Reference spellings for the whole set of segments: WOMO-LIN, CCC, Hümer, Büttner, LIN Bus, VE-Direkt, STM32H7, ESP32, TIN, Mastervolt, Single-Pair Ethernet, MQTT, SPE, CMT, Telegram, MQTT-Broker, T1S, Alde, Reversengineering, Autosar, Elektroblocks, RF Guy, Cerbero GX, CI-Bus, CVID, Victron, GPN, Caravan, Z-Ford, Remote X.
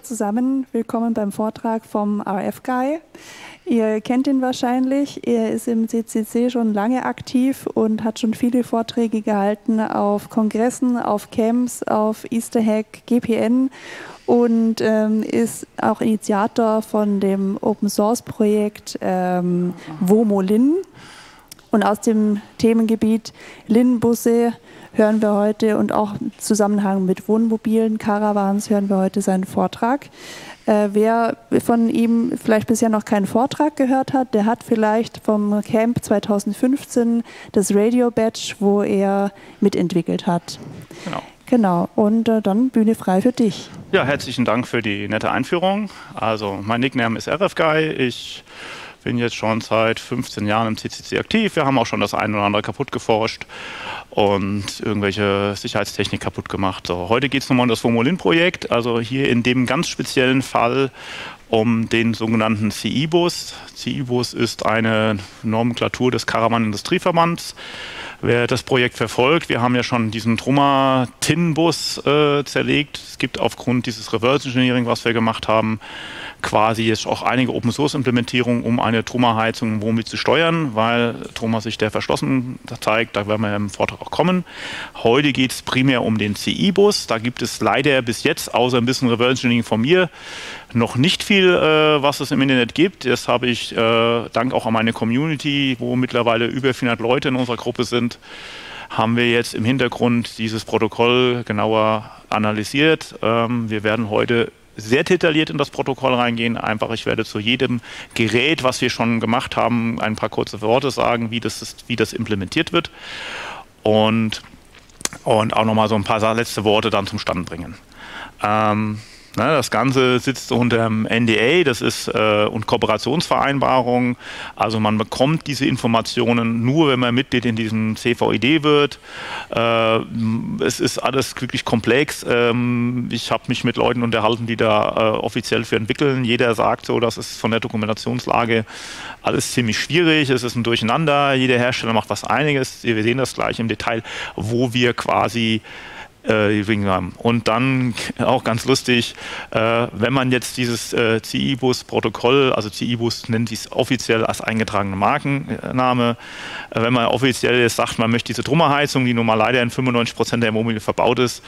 Hallo zusammen, willkommen beim Vortrag vom RF Guy. Ihr kennt ihn wahrscheinlich, er ist im CCC schon lange aktiv und hat schon viele Vorträge gehalten auf Kongressen, auf Camps, auf Easterhegg, GPN und ist auch Initiator von dem Open-Source-Projekt WOMO-LIN. Und aus dem Themengebiet LIN-Busse hören wir heute und auch im Zusammenhang mit Wohnmobilen, Caravans, hören wir heute seinen Vortrag. Wer von ihm vielleicht bisher noch keinen Vortrag gehört hat, der hat vielleicht vom Camp 2015 das Radio Badge, wo er mitentwickelt hat. Genau. Und dann Bühne frei für dich. Ja, herzlichen Dank für die nette Einführung. Also mein Nickname ist RF Guy. Ich bin jetzt schon seit 15 Jahren im CCC aktiv. Wir haben auch schon das eine oder andere kaputt geforscht und irgendwelche Sicherheitstechnik kaputt gemacht. So, heute geht es nochmal um das WOMO-LIN-Projekt, also hier in dem ganz speziellen Fall um den sogenannten CI-Bus. CI-Bus ist eine Nomenklatur des Caravan Industrieverbands. Wer das Projekt verfolgt, wir haben ja schon diesen Truma-TIN-Bus zerlegt. Es gibt aufgrund dieses Reverse Engineering, was wir gemacht haben, quasi jetzt auch einige Open-Source-Implementierungen, um eine Truma-Heizung im Wohnmobil zu steuern, weil Truma sich der verschlossen zeigt. Da werden wir im Vortrag auch kommen. Heute geht es primär um den CI-Bus. Da gibt es leider bis jetzt, außer ein bisschen Reverse Engineering von mir, noch nicht viel, was es im Internet gibt. Das habe ich dank auch an meine Community, wo mittlerweile über 400 Leute in unserer Gruppe sind, haben wir jetzt im Hintergrund dieses Protokoll genauer analysiert. Wir werden heute sehr detailliert in das Protokoll reingehen. Einfach, ich werde zu jedem Gerät, was wir schon gemacht haben, ein paar kurze Worte sagen, wie das implementiert wird. Und auch nochmal so ein paar letzte Worte dann zum Stand bringen. Das Ganze sitzt unter dem NDA, das ist und Kooperationsvereinbarung. Also man bekommt diese Informationen nur, wenn man Mitglied in diesem CVID wird. Es ist alles wirklich komplex. Ich habe mich mit Leuten unterhalten, die da offiziell für entwickeln. Jeder sagt so, das ist von der Dokumentationslage alles ziemlich schwierig. Es ist ein Durcheinander. Jeder Hersteller macht was einiges. Wir sehen das gleich im Detail, wo wir quasi haben. Und dann auch ganz lustig, wenn man jetzt dieses CI-Bus-Protokoll, also CI-Bus nennt sich offiziell als eingetragene Markenname, wenn man offiziell jetzt sagt, man möchte diese Truma-Heizung, die nun mal leider in 95% der Immobilien verbaut ist,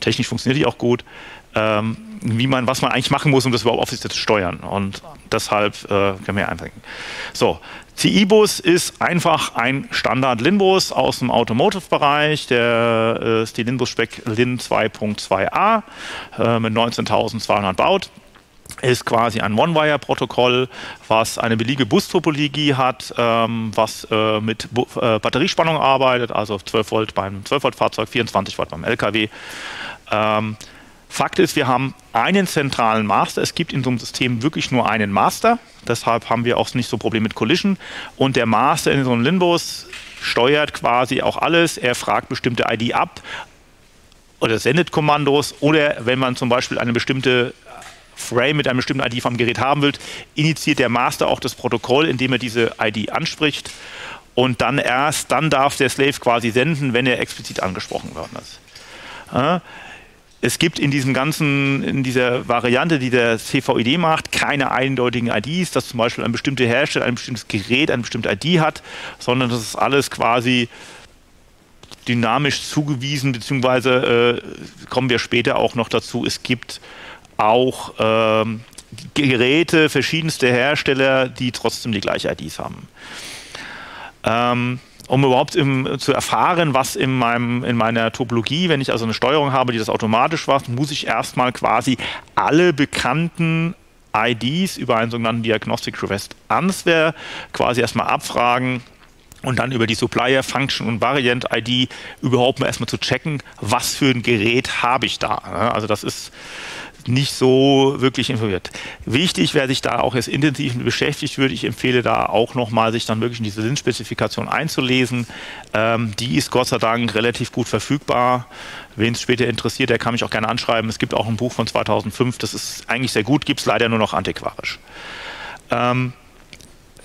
technisch funktioniert die auch gut, was man eigentlich machen muss, um das überhaupt offiziell zu steuern. Und deshalb können wir anfangen. So, CI-Bus ist einfach ein Standard-LIN-Bus aus dem Automotive-Bereich. Der ist die LIN-Bus-Spec LIN 2.2a mit 19.200 Baud. Ist quasi ein One-Wire-Protokoll, was eine beliebige Bustopologie hat, was mit Batteriespannung arbeitet, also 12 Volt beim 12-Volt-Fahrzeug, 24 Watt beim LKW. Fakt ist, wir haben einen zentralen Master. Es gibt in so einem System wirklich nur einen Master. Deshalb haben wir auch nicht so Probleme mit Collision. Und der Master in so einem LIN-Bus steuert quasi auch alles. Er fragt bestimmte ID ab oder sendet Kommandos. Oder wenn man zum Beispiel eine bestimmte Frame mit einem bestimmten ID vom Gerät haben will, initiiert der Master auch das Protokoll, indem er diese ID anspricht. Und dann erst, dann darf der Slave quasi senden, wenn er explizit angesprochen worden ist. Es gibt in dieser Variante, die der CVID macht, keine eindeutigen IDs, dass zum Beispiel ein bestimmter Hersteller, ein bestimmtes Gerät, eine bestimmte ID hat, sondern das ist alles quasi dynamisch zugewiesen, beziehungsweise kommen wir später auch noch dazu, es gibt auch Geräte verschiedenster Hersteller, die trotzdem die gleiche IDs haben. Um überhaupt zu erfahren, was in meiner Topologie, wenn ich also eine Steuerung habe, die das automatisch macht, muss ich erstmal quasi alle bekannten IDs über einen sogenannten Diagnostic Request Answer quasi erstmal abfragen und dann über die Supplier Function und Variant ID überhaupt mal erstmal zu checken, was für ein Gerät habe ich da. Also das ist nicht so wirklich informiert. Wichtig, wer sich da auch jetzt intensiv beschäftigt wird, ich empfehle da auch nochmal, sich dann wirklich in diese LIN-Spezifikation einzulesen. Die ist Gott sei Dank relativ gut verfügbar. Wen es später interessiert, der kann mich auch gerne anschreiben. Es gibt auch ein Buch von 2005, das ist eigentlich sehr gut, gibt es leider nur noch antiquarisch.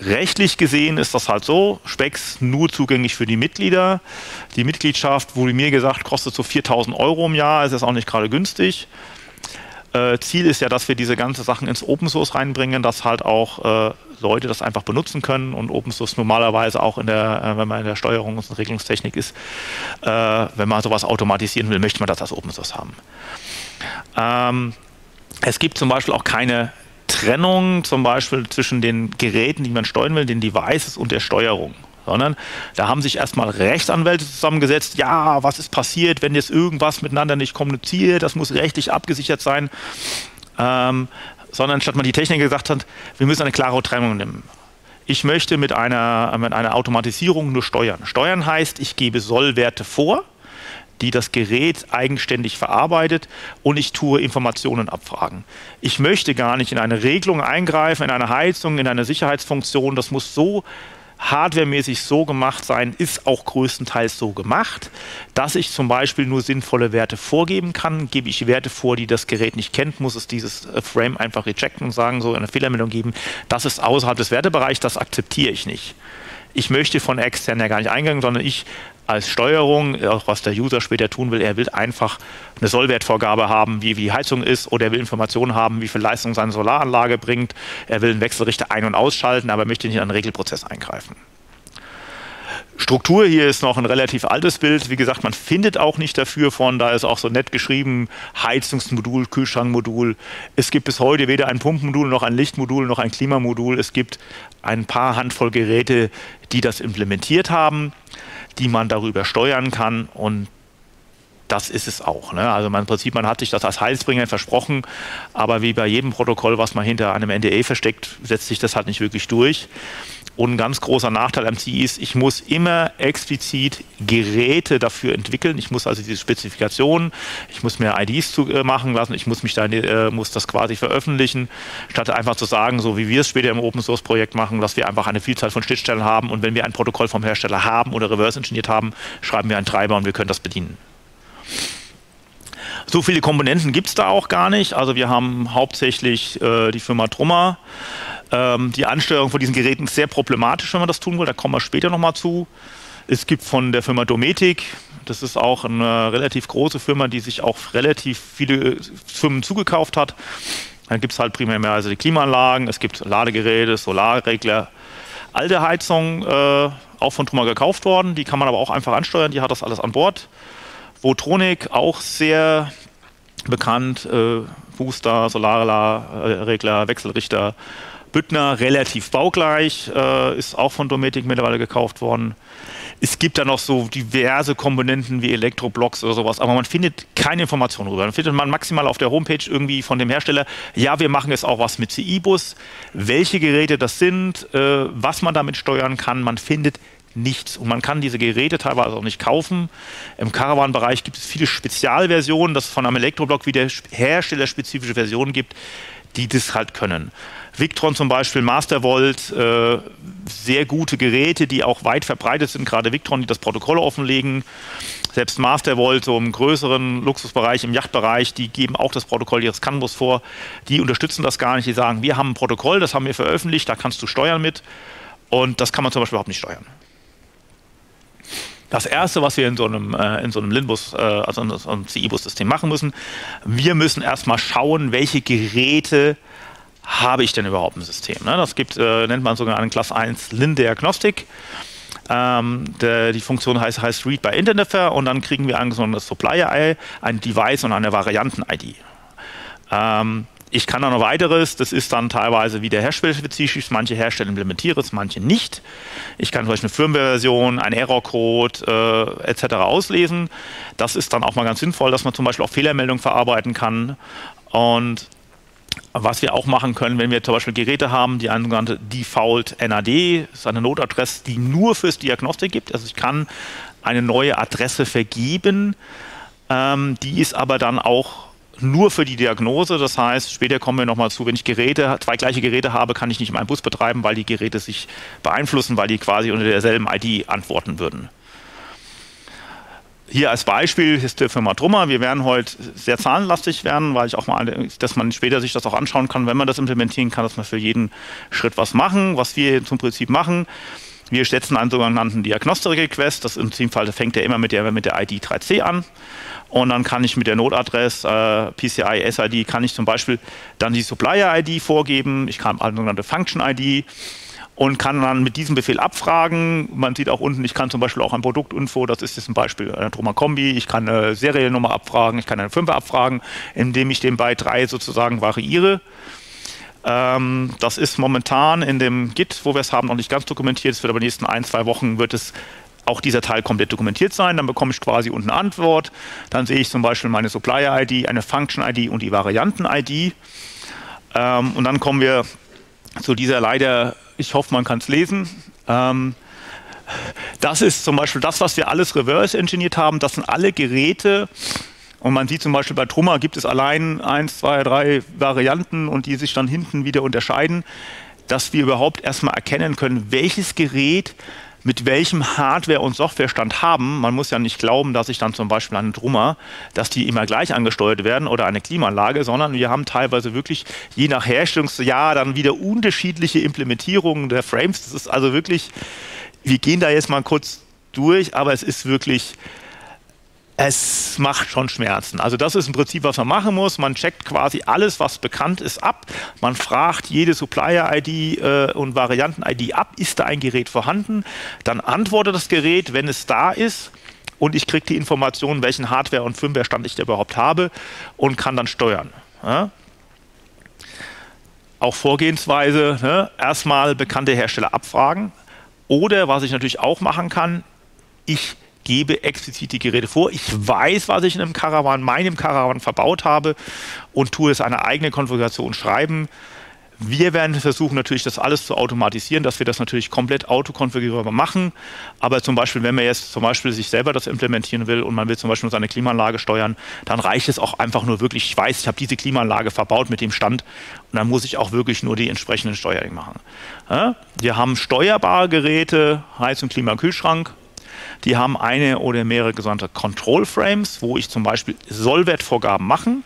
Rechtlich gesehen ist das halt so, Specs nur zugänglich für die Mitglieder. Die Mitgliedschaft, wurde mir gesagt, kostet so 4.000 Euro im Jahr, ist das auch nicht gerade günstig. Ziel ist ja, dass wir diese ganzen Sachen ins Open Source reinbringen, dass halt auch Leute das einfach benutzen können und Open Source normalerweise auch in der, wenn man in der Steuerung und Regelungstechnik ist, wenn man sowas automatisieren will, möchte man das als Open Source haben. Es gibt zum Beispiel auch keine Trennung zum Beispiel zwischen den Geräten, die man steuern will, den Devices und der Steuerung, sondern da haben sich erstmal Rechtsanwälte zusammengesetzt, ja, was ist passiert, wenn jetzt irgendwas miteinander nicht kommuniziert, das muss rechtlich abgesichert sein, sondern statt man die Techniker gesagt hat, wir müssen eine klare Trennung nehmen. Ich möchte mit einer Automatisierung nur steuern. Steuern heißt, ich gebe Sollwerte vor, die das Gerät eigenständig verarbeitet und ich tue Informationen abfragen. Ich möchte gar nicht in eine Regelung eingreifen, in eine Heizung, in eine Sicherheitsfunktion. Das muss so hardwaremäßig so gemacht sein, ist auch größtenteils so gemacht, dass ich zum Beispiel nur sinnvolle Werte vorgeben kann. Gebe ich Werte vor, die das Gerät nicht kennt, muss es dieses Frame einfach rejecten und sagen, so eine Fehlermeldung geben. Das ist außerhalb des Wertebereichs, das akzeptiere ich nicht. Ich möchte von extern ja gar nicht eingehen, sondern ich als Steuerung, auch was der User später tun will, er will einfach eine Sollwertvorgabe haben, wie die Heizung ist, oder er will Informationen haben, wie viel Leistung seine Solaranlage bringt, er will einen Wechselrichter ein- und ausschalten, aber er möchte nicht in einen Regelprozess eingreifen. Struktur hier ist noch ein relativ altes Bild. Wie gesagt, man findet auch nicht dafür von, da ist auch so nett geschrieben, Heizungsmodul, Kühlschrankmodul. Es gibt bis heute weder ein Pumpenmodul, noch ein Lichtmodul, noch ein Klimamodul. Es gibt ein paar Handvoll Geräte, die das implementiert haben, die man darüber steuern kann, und das ist es auch, ne? Also im Prinzip, man hat sich das als Heilsbringer versprochen, aber wie bei jedem Protokoll, was man hinter einem NDA versteckt, setzt sich das halt nicht wirklich durch. Und ein ganz großer Nachteil am CI ist, ich muss immer explizit Geräte dafür entwickeln. Ich muss also diese Spezifikationen, ich muss mir IDs machen lassen, ich muss mich da, muss das quasi veröffentlichen, statt einfach zu sagen, so wie wir es später im Open-Source-Projekt machen, dass wir einfach eine Vielzahl von Schnittstellen haben, und wenn wir ein Protokoll vom Hersteller haben oder reverse-engineert haben, schreiben wir einen Treiber und wir können das bedienen. So viele Komponenten gibt es da auch gar nicht. Also wir haben hauptsächlich die Firma Truma. Die Ansteuerung von diesen Geräten ist sehr problematisch, wenn man das tun will. Da kommen wir später nochmal zu. Es gibt von der Firma Dometic, das ist auch eine relativ große Firma, die sich auch relativ viele Firmen zugekauft hat. Dann gibt es halt primär mehr also die Klimaanlagen, es gibt Ladegeräte, Solarregler. Alde Heizung, auch von Truma gekauft worden, die kann man aber auch einfach ansteuern, die hat das alles an Bord. Votronic, auch sehr bekannt, Booster, Solarregler, Wechselrichter. Büttner, relativ baugleich, ist auch von Dometic mittlerweile gekauft worden. Es gibt da noch so diverse Komponenten wie Elektroblocks oder sowas, aber man findet keine Informationen darüber. Dann findet man maximal auf der Homepage irgendwie von dem Hersteller, ja, wir machen jetzt auch was mit CI-Bus, welche Geräte das sind, was man damit steuern kann, man findet nichts. Und man kann diese Geräte teilweise auch nicht kaufen. Im Caravan-Bereich gibt es viele Spezialversionen, dass es von einem Elektroblock wieder herstellerspezifische Versionen gibt, die das halt können. Victron zum Beispiel, Mastervolt, sehr gute Geräte, die auch weit verbreitet sind, gerade Victron, die das Protokoll offenlegen. Selbst Mastervolt, so im größeren Luxusbereich, im Yachtbereich, die geben auch das Protokoll ihres CAN-Bus vor. Die unterstützen das gar nicht, die sagen, wir haben ein Protokoll, das haben wir veröffentlicht, da kannst du steuern mit. Und das kann man zum Beispiel überhaupt nicht steuern. Das Erste, was wir in so einem LIN-Bus, also in so einem CI-Bus-System machen müssen, wir müssen erstmal schauen, welche Geräte habe ich denn überhaupt im System. Ne? Das gibt, nennt man sogar eine Klasse 1 LIN-Diagnostik. Die Funktion heißt Read by Internetver, und dann kriegen wir ein gesondertes Supplier-Ei, ein Device und eine Varianten-ID. Ich kann da noch weiteres, das ist dann teilweise wieder herstellerspezifisch, manche Hersteller implementieren es, manche nicht. Ich kann vielleicht eine Firmware-Version, einen Error-Code etc. auslesen. Das ist dann auch mal ganz sinnvoll, dass man zum Beispiel auch Fehlermeldungen verarbeiten kann. Und was wir auch machen können, wenn wir zum Beispiel Geräte haben, die eine sogenannte Default NAD, das ist eine Notadresse, die nur fürs Diagnostik gibt. Also ich kann eine neue Adresse vergeben, die ist aber dann auch nur für die Diagnose, das heißt, später kommen wir nochmal zu, wenn ich zwei gleiche Geräte habe, kann ich nicht meinen Bus betreiben, weil die Geräte sich beeinflussen, weil die quasi unter derselben ID antworten würden. Hier als Beispiel ist die Firma Truma. Wir werden heute sehr zahlenlastig werden, weil ich auch mal, dass man später sich das auch anschauen kann, wenn man das implementieren kann, dass man für jeden Schritt was machen, was wir zum Prinzip machen. Wir setzen einen sogenannten Diagnostic-Request, das im Fall fängt er immer mit der ID 3C an. und dann kann ich mit der Node-Adresse PCI SID kann ich zum Beispiel dann die Supplier-ID vorgeben, ich kann eine sogenannte Function-ID und kann dann mit diesem Befehl abfragen. Man sieht auch unten, ich kann zum Beispiel auch ein Produktinfo, das ist jetzt ein Beispiel einer Truma-Kombi, ich kann eine Seriennummer abfragen, ich kann eine 5er abfragen, indem ich den bei 3 sozusagen variiere. Das ist momentan in dem Git, wo wir es haben, noch nicht ganz dokumentiert. Es wird aber in den nächsten 1-2 Wochen wird es auch dieser Teil komplett dokumentiert sein. Dann bekomme ich quasi unten eine Antwort. Dann sehe ich zum Beispiel meine Supplier-ID, eine Function-ID und die Varianten-ID. Und dann kommen wir zu dieser leider, ich hoffe, man kann es lesen. Das ist zum Beispiel das, was wir alles reverse-engineert haben. Das sind alle Geräte. Und man sieht zum Beispiel bei Truma gibt es allein 1, 2, 3 Varianten und die sich dann hinten wieder unterscheiden, dass wir überhaupt erstmal erkennen können, welches Gerät mit welchem Hardware- und Softwarestand haben. Man muss ja nicht glauben, dass ich dann zum Beispiel an Truma, dass die immer gleich angesteuert werden oder eine Klimaanlage, sondern wir haben teilweise wirklich je nach Herstellungsjahr dann wieder unterschiedliche Implementierungen der Frames. Das ist also wirklich, wir gehen da jetzt mal kurz durch, aber es ist wirklich... Es macht schon Schmerzen. Also das ist im Prinzip, was man machen muss. Man checkt quasi alles, was bekannt ist, ab. Man fragt jede Supplier-ID und Varianten-ID ab. Ist da ein Gerät vorhanden? Dann antwortet das Gerät, wenn es da ist. Und ich kriege die Information, welchen Hardware- und Firmware-Stand ich da überhaupt habe und kann dann steuern. Ja? Auch Vorgehensweise, ne? Erstmal bekannte Hersteller abfragen. Oder, was ich natürlich auch machen kann, ich gebe explizit die Geräte vor. Ich weiß, was ich in einem Caravan, meinem Caravan verbaut habe und tue es eine eigene Konfiguration schreiben. Wir werden versuchen, natürlich das alles zu automatisieren, dass wir das natürlich komplett autokonfigurierbar machen. Aber zum Beispiel, wenn man jetzt zum Beispiel sich selber das implementieren will und man will zum Beispiel seine Klimaanlage steuern, dann reicht es auch einfach nur wirklich, ich weiß, ich habe diese Klimaanlage verbaut mit dem Stand und dann muss ich auch wirklich nur die entsprechenden Steuerungen machen. Ja? Wir haben steuerbare Geräte, Heizung, Klima, Kühlschrank. Die haben eine oder mehrere gesonderte Control-Frames, wo ich zum Beispiel Sollwertvorgaben machen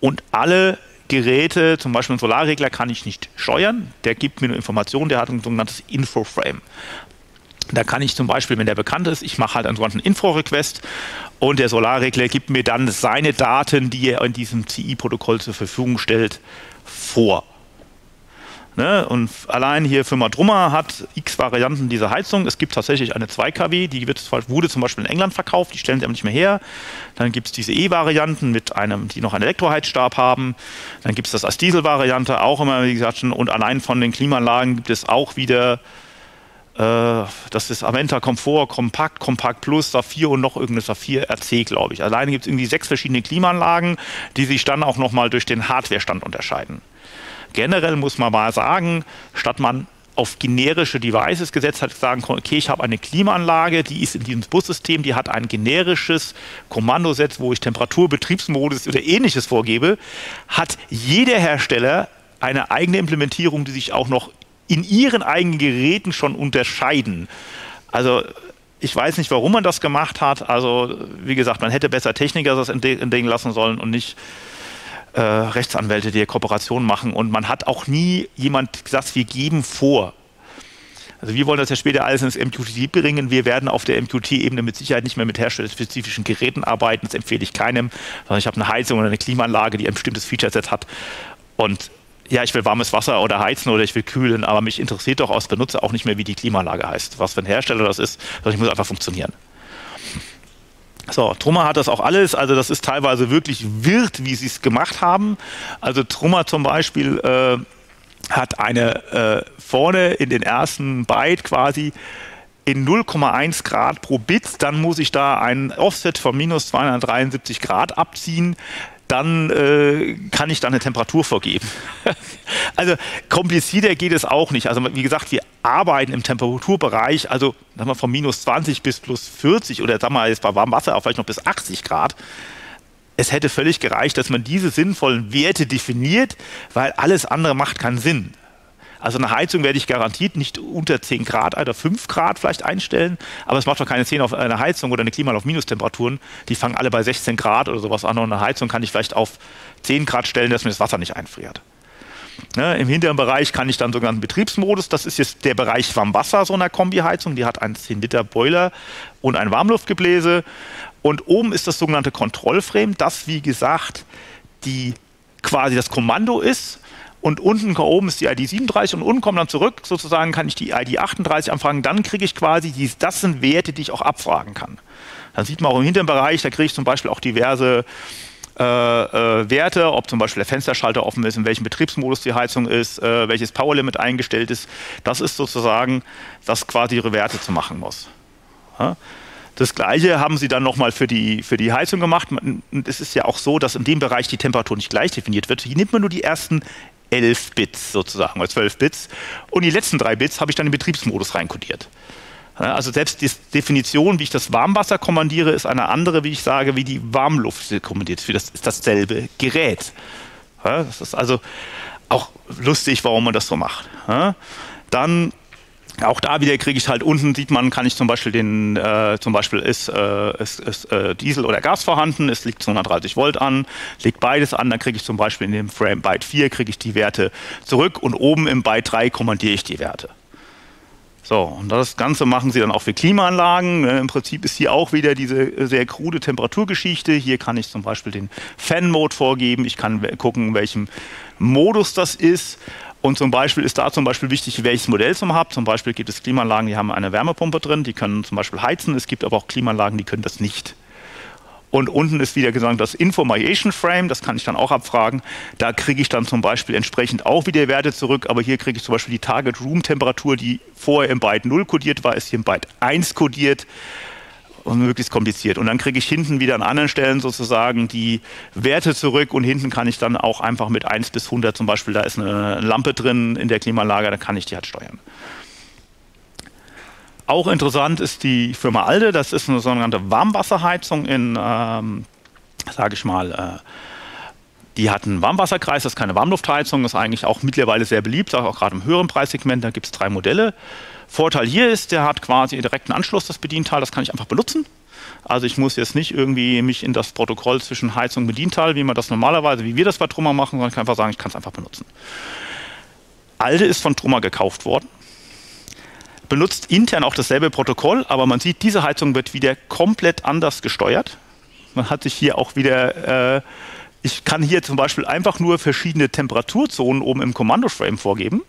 und alle Geräte, zum Beispiel einen Solarregler, kann ich nicht steuern. Der gibt mir nur Informationen, der hat ein sogenanntes Info-Frame. Da kann ich zum Beispiel, wenn der bekannt ist, ich mache halt einen sogenannten Info-Request und der Solarregler gibt mir dann seine Daten, die er in diesem CI-Protokoll zur Verfügung stellt, vor. Ne? Und allein hier Firma Truma hat x Varianten dieser Heizung. Es gibt tatsächlich eine 2 kW, die wurde zum Beispiel in England verkauft, die stellen sie aber nicht mehr her. Dann gibt es diese E-Varianten, die noch einen Elektroheizstab haben. Dann gibt es das als Diesel-Variante, auch immer, wie gesagt, schon. Und allein von den Klimaanlagen gibt es auch wieder, das ist Aventa Komfort, Kompakt, Kompakt Plus, Saphir und noch irgendeine Saphir RC, glaube ich. Alleine gibt es irgendwie 6 verschiedene Klimaanlagen, die sich dann auch nochmal durch den Hardwarestand unterscheiden. Generell muss man mal sagen, statt man auf generische Devices gesetzt hat, sagen kann, okay, ich habe eine Klimaanlage, die ist in diesem Bussystem, die hat ein generisches Kommandoset, wo ich Temperatur, Betriebsmodus oder ähnliches vorgebe, hat jeder Hersteller eine eigene Implementierung, die sich auch noch in ihren eigenen Geräten schon unterscheiden. Also ich weiß nicht, warum man das gemacht hat. Also wie gesagt, man hätte besser Techniker das entdecken lassen sollen und nicht Rechtsanwälte, die Kooperationen machen und man hat auch nie jemand gesagt, wir geben vor. Also wir wollen das ja später alles ins MQTT bringen, wir werden auf der MQTT-Ebene mit Sicherheit nicht mehr mit herstellerspezifischen Geräten arbeiten, das empfehle ich keinem, sondern ich habe eine Heizung oder eine Klimaanlage, die ein bestimmtes Feature-Set hat und ja, ich will warmes Wasser oder heizen oder ich will kühlen, aber mich interessiert doch als Benutzer auch nicht mehr, wie die Klimaanlage heißt, was für ein Hersteller das ist, sondern ich muss einfach funktionieren. So, Truma hat das auch alles, also das ist teilweise wirklich wild, wie sie es gemacht haben. Also Truma zum Beispiel hat eine vorne in den ersten Byte quasi in 0,1 Grad pro Bit, dann muss ich da einen Offset von minus 273 Grad abziehen, dann kann ich da eine Temperatur vorgeben. Also komplizierter geht es auch nicht. Also wie gesagt, wir arbeiten im Temperaturbereich, also sagen wir, von minus 20 bis plus 40 oder sagen wir jetzt bei warmem Wasser auch vielleicht noch bis 80 Grad. Es hätte völlig gereicht, dass man diese sinnvollen Werte definiert, weil alles andere macht keinen Sinn. Also eine Heizung werde ich garantiert nicht unter 10 Grad oder 5 Grad vielleicht einstellen, aber es macht doch keine 10 auf eine Heizung oder eine Klima auf Minustemperaturen, die fangen alle bei 16 Grad oder sowas an und eine Heizung kann ich vielleicht auf 10 Grad stellen, dass mir das Wasser nicht einfriert. Ne, im hinteren Bereich kann ich dann sogenannten Betriebsmodus, das ist jetzt der Bereich Warmwasser so einer Kombiheizung, die hat einen 10-Liter-Boiler und ein Warmluftgebläse Und oben ist das sogenannte Kontrollframe, das wie gesagt die quasi das Kommando ist. Und unten oben ist die ID 37 und unten kommt dann zurück, sozusagen kann ich die ID 38 anfragen, dann kriege ich quasi, das sind Werte, die ich auch abfragen kann. Dann sieht man auch im hinteren Bereich, da kriege ich zum Beispiel auch diverse Werte, ob zum Beispiel der Fensterschalter offen ist, in welchem Betriebsmodus die Heizung ist, welches Powerlimit eingestellt ist. Das ist sozusagen, das quasi ihre Werte zu machen muss. Ja? Das Gleiche haben sie dann nochmal für die Heizung gemacht. Und es ist ja auch so, dass in dem Bereich die Temperatur nicht gleich definiert wird. Hier nimmt man nur die ersten 11 Bits sozusagen, oder 12 Bits. Und die letzten 3 Bits habe ich dann im Betriebsmodus reinkodiert. Also selbst die Definition, wie ich das Warmwasser kommandiere, ist eine andere, wie ich sage, wie die Warmluft kommandiert. Das ist dasselbe Gerät. Das ist also auch lustig, warum man das so macht. Dann... Auch da wieder kriege ich halt unten, sieht man, kann ich zum Beispiel den, zum Beispiel ist Diesel oder Gas vorhanden, es liegt 230 Volt an, liegt beides an, dann kriege ich zum Beispiel in dem Frame Byte 4 kriege ich die Werte zurück und oben im Byte 3 kommandiere ich die Werte. So, und das Ganze machen sie dann auch für Klimaanlagen. Im Prinzip ist hier auch wieder diese sehr krude Temperaturgeschichte. Hier kann ich zum Beispiel den Fan-Mode vorgeben, ich kann gucken, in welchem Modus das ist. Und zum Beispiel ist da zum Beispiel wichtig, welches Modell ich habe. Zum Beispiel gibt es Klimaanlagen, die haben eine Wärmepumpe drin, die können zum Beispiel heizen. Es gibt aber auch Klimaanlagen, die können das nicht. Und unten ist wieder gesagt, das Information Frame, das kann ich dann auch abfragen. Da kriege ich dann zum Beispiel entsprechend auch wieder Werte zurück. Aber hier kriege ich zum Beispiel die Target Room Temperatur, die vorher im Byte 0 kodiert war, ist hier im Byte 1 kodiert. Und möglichst kompliziert. Und dann kriege ich hinten wieder an anderen Stellen sozusagen die Werte zurück und hinten kann ich dann auch einfach mit 1 bis 100 zum Beispiel, da ist eine Lampe drin in der Klimaanlage, da kann ich die halt steuern. Auch interessant ist die Firma Alde, das ist eine sogenannte Warmwasserheizung in, sage ich mal, die hat einen Warmwasserkreis, das ist keine Warmluftheizung, das ist eigentlich auch mittlerweile sehr beliebt, auch gerade im höheren Preissegment, da gibt es 3 Modelle. Vorteil hier ist, der hat quasi direkten Anschluss, das Bedienteil, das kann ich einfach benutzen. Also ich muss jetzt nicht irgendwie mich in das Protokoll zwischen Heizung und Bedienteil, wie man das normalerweise, wie wir das bei Truma machen, sondern ich kann einfach sagen, ich kann es einfach benutzen. Alde ist von Truma gekauft worden, benutzt intern auch dasselbe Protokoll, aber man sieht, diese Heizung wird wieder komplett anders gesteuert. Man hat sich hier auch wieder, ich kann hier zum Beispiel einfach nur verschiedene Temperaturzonen oben im Kommandoframe vorgeben.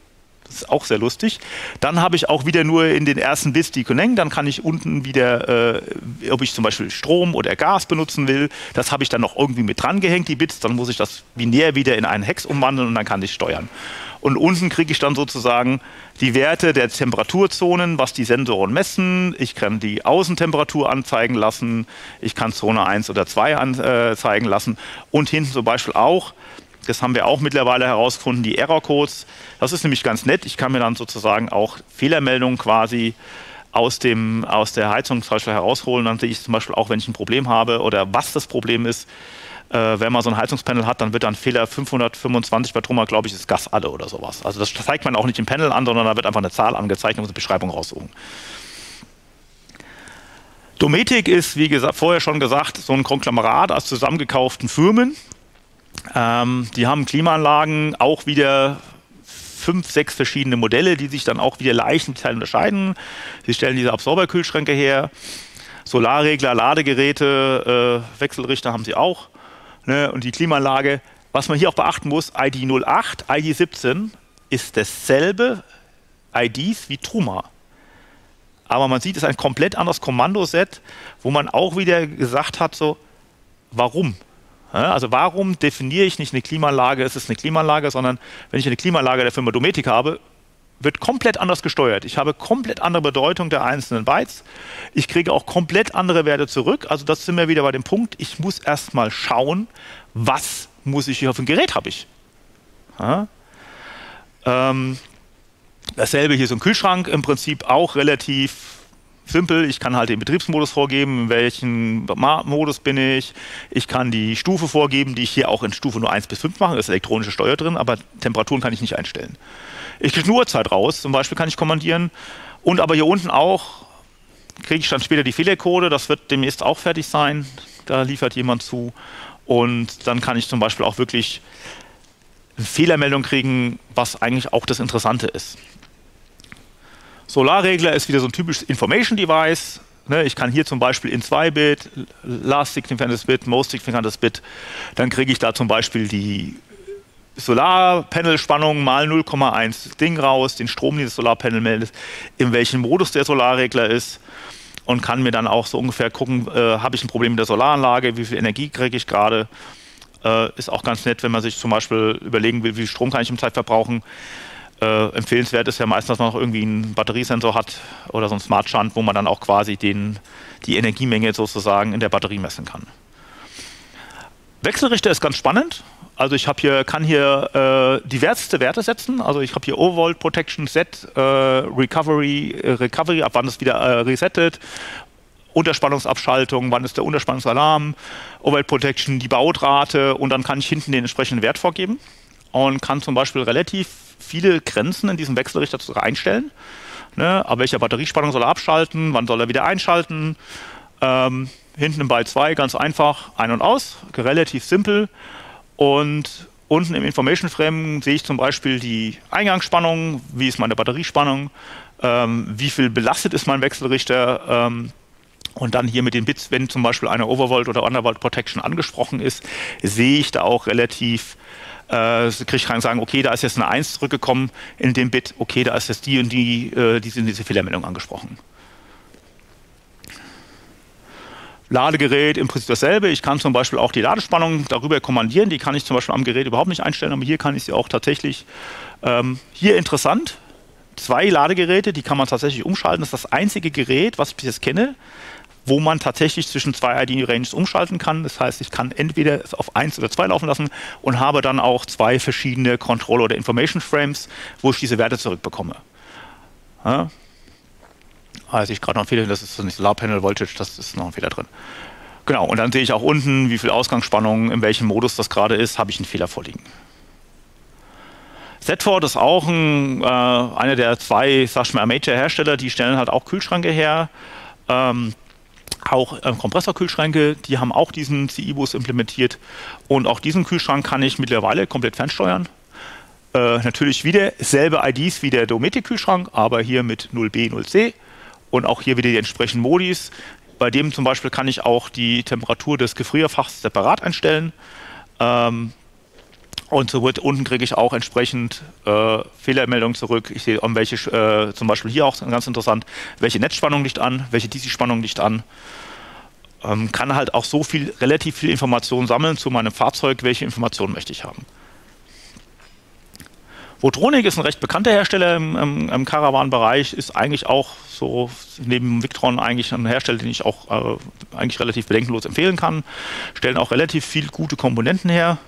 Das ist auch sehr lustig. Dann habe ich auch wieder nur in den ersten Bits die Connect. Dann kann ich unten wieder, ob ich zum Beispiel Strom oder Gas benutzen will, das habe ich dann noch irgendwie mit dran gehängt, die Bits. Dann muss ich das binär wieder in einen Hex umwandeln und dann kann ich steuern. Und unten kriege ich dann sozusagen die Werte der Temperaturzonen, was die Sensoren messen. Ich kann die Außentemperatur anzeigen lassen. Ich kann Zone 1 oder 2 anzeigen lassen. Und hinten zum Beispiel auch, das haben wir auch mittlerweile herausgefunden, die Errorcodes. Das ist nämlich ganz nett. Ich kann mir dann sozusagen auch Fehlermeldungen quasi aus der Heizung zum Beispiel herausholen. Dann sehe ich zum Beispiel auch, wenn ich ein Problem habe oder was das Problem ist. Wenn man so ein Heizungspanel hat, dann wird dann Fehler 525 bei Truma, glaube ich, ist Gas alle oder sowas. Also das zeigt man auch nicht im Panel an, sondern da wird einfach eine Zahl angezeigt und eine Beschreibung raussuchen. Dometic ist, wie gesagt, vorher schon gesagt, so ein Konglomerat aus zusammengekauften Firmen. Die haben Klimaanlagen, auch wieder 5, 6 verschiedene Modelle, die sich dann auch wieder leicht unterscheiden. Sie stellen diese Absorberkühlschränke her, Solarregler, Ladegeräte, Wechselrichter haben sie auch. Ne? Und die Klimaanlage, was man hier auch beachten muss, ID 08, ID 17 ist dasselbe IDs wie Truma. Aber man sieht, es ist ein komplett anderes Kommandoset, wo man auch wieder gesagt hat, so, warum? Also warum definiere ich nicht eine Klimaanlage, es ist eine Klimaanlage, sondern wenn ich eine Klimaanlage der Firma Dometic habe, wird komplett anders gesteuert. Ich habe komplett andere Bedeutung der einzelnen Bytes. Ich kriege auch komplett andere Werte zurück. Also das sind wir wieder bei dem Punkt, ich muss erstmal schauen, was muss ich hier auf dem Gerät habe ich. Ja. Dasselbe hier ist ein Kühlschrank, im Prinzip auch relativ simpel, ich kann halt den Betriebsmodus vorgeben, in welchem Modus bin ich. Ich kann die Stufe vorgeben, die ich hier auch in Stufe nur 1 bis 5 mache, da ist elektronische Steuer drin, aber Temperaturen kann ich nicht einstellen. Ich kriege eine Uhrzeit raus, zum Beispiel kann ich kommandieren. Und aber hier unten auch kriege ich dann später die Fehlercode, das wird demnächst auch fertig sein, da liefert jemand zu. Und dann kann ich zum Beispiel auch wirklich eine Fehlermeldung kriegen, was eigentlich auch das Interessante ist. Solarregler ist wieder so ein typisches Information Device, Ich kann hier zum Beispiel in 2-Bit, Last Significantes Bit, Most Significantes Bit, dann kriege ich da zum Beispiel die Solarpanel-Spannung mal 0,1 Ding raus, den Strom, den das Solarpanel meldet, in welchem Modus der Solarregler ist und kann mir dann auch so ungefähr gucken, habe ich ein Problem mit der Solaranlage, wie viel Energie kriege ich gerade. Ist auch ganz nett, wenn man sich zum Beispiel überlegen will, wie viel Strom kann ich im Zeit verbrauchen. Empfehlenswert ist ja meistens, dass man noch irgendwie einen Batteriesensor hat oder so einen Smart Shunt, wo man dann auch quasi die Energiemenge sozusagen in der Batterie messen kann. Wechselrichter ist ganz spannend. Also ich kann hier diverseste Werte setzen. Also ich habe hier O-Volt, Protection, Set, Recovery, ab wann ist wieder resettet, Unterspannungsabschaltung, wann ist der Unterspannungsalarm, O-Volt Protection, die Baudrate und dann kann ich hinten den entsprechenden Wert vorgeben und kann zum Beispiel relativ viele Grenzen in diesem Wechselrichter einstellen. Ne? Ab welcher Batteriespannung soll er abschalten, wann soll er wieder einschalten. Hinten im Byte 2 ganz einfach ein und aus, relativ simpel. Und unten im Information Frame sehe ich zum Beispiel die Eingangsspannung, wie ist meine Batteriespannung, wie viel belastet ist mein Wechselrichter. Und dann hier mit den Bits, wenn zum Beispiel eine Overvolt oder Undervolt Protection angesprochen ist, sehe ich da auch relativ, kann ich sagen, okay, da ist jetzt eine 1 zurückgekommen in dem Bit, okay, da ist jetzt die und die, die sind diese Fehlermeldung angesprochen. Ladegerät im Prinzip dasselbe. Ich kann zum Beispiel auch die Ladespannung darüber kommandieren, die kann ich zum Beispiel am Gerät überhaupt nicht einstellen, aber hier kann ich sie auch tatsächlich, hier interessant, 2 Ladegeräte, die kann man tatsächlich umschalten. Das ist das einzige Gerät, was ich bis jetzt kenne, wo man tatsächlich zwischen 2 ID-Ranges umschalten kann. Das heißt, ich kann entweder es auf 1 oder 2 laufen lassen und habe dann auch 2 verschiedene Control- oder Information-Frames, wo ich diese Werte zurückbekomme. Ja. Also ich gerade noch einen Fehler, das ist nicht Solarpanel-Voltage, das ist noch ein Fehler drin. Genau, und dann sehe ich auch unten, wie viel Ausgangsspannung, in welchem Modus das gerade ist, habe ich einen Fehler vorliegen. Z-Ford ist auch einer der 2, sag ich mal, Major-Hersteller, die stellen halt auch Kühlschränke her, auch Kompressorkühlschränke, die haben auch diesen CI-Bus implementiert und auch diesen Kühlschrank kann ich mittlerweile komplett fernsteuern. Natürlich wieder selbe IDs wie der Dometic-Kühlschrank, aber hier mit 0B, 0C und auch hier wieder die entsprechenden Modis. Bei dem zum Beispiel kann ich auch die Temperatur des Gefrierfachs separat einstellen. Und so wird unten kriege ich auch entsprechend Fehlermeldungen zurück. Ich sehe, um welche, zum Beispiel hier auch ganz interessant, welche Netzspannung liegt an, welche DC-Spannung liegt an. Kann halt auch so viel, relativ viel Information sammeln zu meinem Fahrzeug, welche Informationen möchte ich haben. Votronic ist ein recht bekannter Hersteller im Caravan-Bereich, ist eigentlich auch so neben Victron eigentlich ein Hersteller, den ich auch eigentlich relativ bedenkenlos empfehlen kann. Stellen auch relativ viel gute Komponenten her.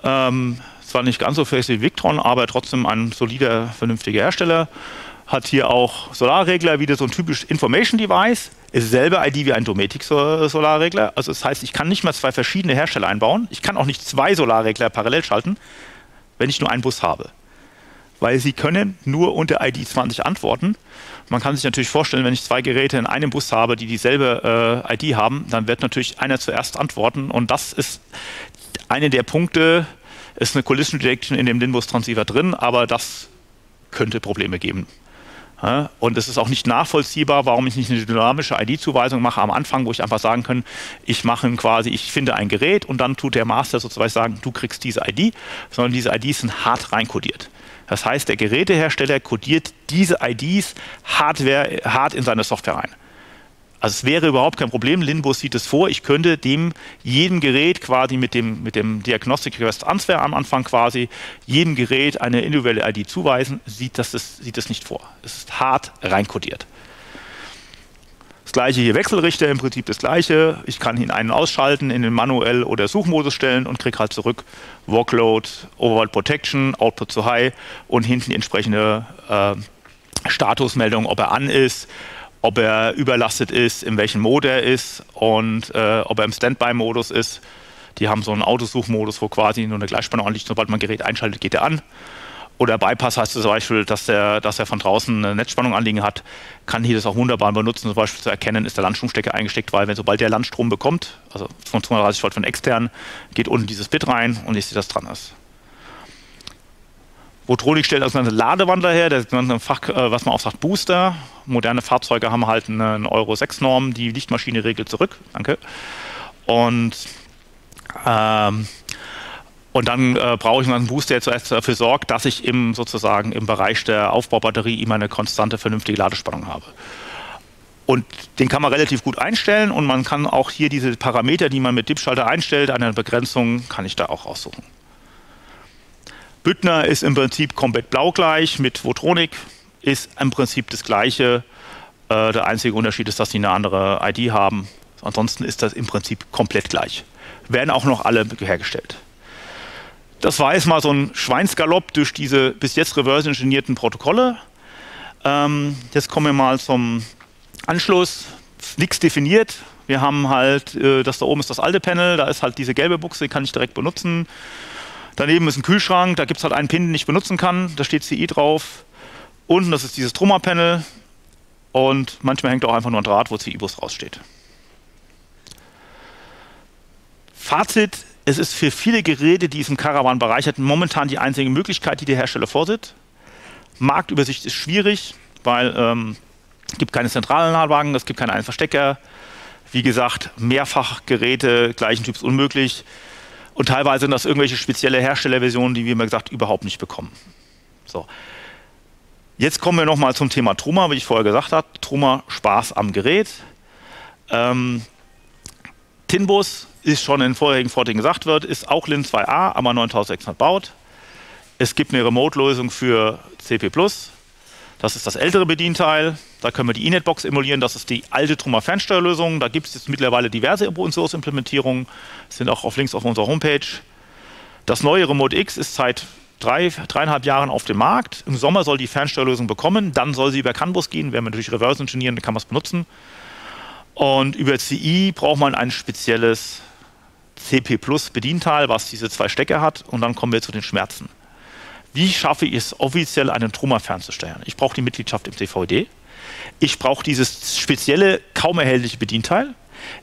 Zwar nicht ganz so fest wie Victron, aber trotzdem ein solider, vernünftiger Hersteller. Hat hier auch Solarregler, wieder so ein typisch Information Device. Ist selber ID wie ein Dometic Solarregler. Also das heißt, ich kann nicht mal 2 verschiedene Hersteller einbauen. Ich kann auch nicht 2 Solarregler parallel schalten, wenn ich nur einen Bus habe. Weil sie können nur unter ID 20 antworten. Man kann sich natürlich vorstellen, wenn ich 2 Geräte in einem Bus habe, die dieselbe ID haben, dann wird natürlich einer zuerst antworten und das ist einer der Punkte, ist eine Collision Detection in dem LIN Bus Transceiver drin, aber das könnte Probleme geben. Und es ist auch nicht nachvollziehbar, warum ich nicht eine dynamische ID-Zuweisung mache am Anfang, wo ich einfach sagen kann, ich mache quasi, ich finde ein Gerät und dann tut der Master sozusagen sagen, du kriegst diese ID, sondern diese IDs sind hart reinkodiert. Das heißt, der Gerätehersteller kodiert diese IDs hart in seine Software rein. Also es wäre überhaupt kein Problem, LIN Bus sieht es vor, ich könnte jedem Gerät quasi mit dem Diagnostic Request Answer am Anfang quasi jedem Gerät eine individuelle ID zuweisen, sieht das nicht vor. Es ist hart reinkodiert. Das gleiche hier Wechselrichter, im Prinzip das gleiche. Ich kann ihn ein- und ausschalten, in den Manuell- oder Suchmodus stellen und kriege halt zurück Workload, Overvolt Protection, Output zu High und hinten die entsprechende Statusmeldung, ob er an ist, ob er überlastet ist, in welchem Mode er ist und ob er im Standby-Modus ist. Die haben so einen Autosuchmodus, wo quasi nur eine Gleichspannung anliegt. Sobald man ein Gerät einschaltet, geht er an. Oder Bypass heißt zum Beispiel, dass er von draußen eine Netzspannung anliegen hat. Kann hier das auch wunderbar benutzen, zum Beispiel zu erkennen, ist der Landstromstecker eingesteckt, weil sobald der Landstrom bekommt, also von 230 Volt von extern, geht unten dieses Bit rein und ich sehe, dass dran ist. Votronic stellt also einen Ladewandler her, der nennt ein Fach, was man auch sagt, Booster. Moderne Fahrzeuge haben halt eine Euro 6-Norm, die Lichtmaschine regelt zurück. Danke. Und dann brauche ich einen Booster, der zuerst dafür sorgt, dass ich im, sozusagen im Bereich der Aufbaubatterie immer eine konstante, vernünftige Ladespannung habe. Und den kann man relativ gut einstellen und man kann auch hier diese Parameter, die man mit DIP-Schalter einstellt, eine Begrenzung, kann ich da auch aussuchen. Büttner ist im Prinzip komplett blau gleich mit Votronic, ist im Prinzip das gleiche. Der einzige Unterschied ist, dass sie eine andere ID haben. Ansonsten ist das im Prinzip komplett gleich. Werden auch noch alle hergestellt. Das war jetzt mal so ein Schweinsgalopp durch diese bis jetzt reverse-ingenierten Protokolle. Jetzt kommen wir mal zum Anschluss. Nichts definiert. Wir haben halt, das da oben ist das alte Panel, da ist halt diese gelbe Buchse, die kann ich direkt benutzen. Daneben ist ein Kühlschrank, da gibt es halt einen Pin, den ich benutzen kann. Da steht CI drauf. Unten, das ist dieses Truma-Panel. Und manchmal hängt auch einfach nur ein Draht, wo CI-Bus draufsteht. Fazit. Es ist für viele Geräte, die im Caravan-Bereich hatten, momentan die einzige Möglichkeit, die der Hersteller vorsieht. Marktübersicht ist schwierig, weil es gibt keine zentralen Ladewagen, es gibt keine einfachen Stecker. Wie gesagt, Mehrfachgeräte gleichen Typs unmöglich. Und teilweise sind das irgendwelche spezielle Herstellerversionen, die wir, wie gesagt, überhaupt nicht bekommen. So. Jetzt kommen wir nochmal zum Thema Truma, wie ich vorher gesagt habe. Truma, Spaß am Gerät. TIN-Bus ist schon in vorherigen Vorträgen gesagt wird, ist auch LIN 2.2a, aber 9600 baut. Es gibt eine Remote-Lösung für CP+. Das ist das ältere Bedienteil. Da können wir die Inetbox emulieren. Das ist die alte Truma-Fernsteuerlösung. Da gibt es jetzt mittlerweile diverse Open-Source-Implementierungen. Sind auch auf Links auf unserer Homepage. Das neue Remote X ist seit dreieinhalb Jahren auf dem Markt. Im Sommer soll die Fernsteuerlösung bekommen. Dann soll sie über CAN-Bus gehen. Wenn wir natürlich reverse-engineeren, dann kann man es benutzen. Und über CI braucht man ein spezielles CP+-Bedienteil, was diese zwei Stecker hat. Und dann kommen wir zu den Schmerzen. Wie schaffe ich es offiziell, einen Truma fernzusteuern? Ich brauche die Mitgliedschaft im CVID. Ich brauche dieses spezielle, kaum erhältliche Bedienteil.